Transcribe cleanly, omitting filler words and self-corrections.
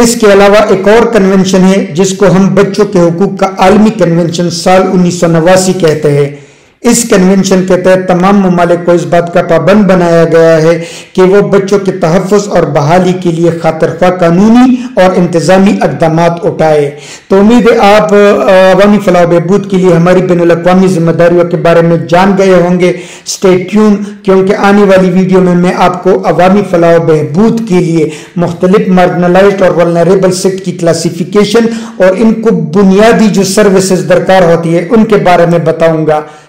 इसके अलावा एक और कन्वेंशन है जिसको हम बच्चों के हुकूक का आलमी कन्वेंशन साल 1989 कहते हैं। इस कन्वेंशन के तहत तमाम ममालिक को इस बात का पाबंद बनाया गया है कि वो बच्चों के तहफ़्फ़ुज़ और बहाली के लिए खातरख्वाह कानूनी और इंतज़ामी इक़दामात उठाए। तो उम्मीद है आप अवामी फलाह बहबूद के लिए हमारी बैनुल अक़वामी जिम्मेदारियों के बारे में जान गए होंगे। स्टे ट्यून, क्योंकि आने वाली वीडियो में मैं आपको अवामी फलाह बहबूद के लिए मुख्तलिफ मार्जिनलाइज्ड और वल्नरेबल सेक्ट की क्लासिफिकेशन और इनको बुनियादी जो सर्विसेज दरकार होती है उनके बारे में बताऊँगा।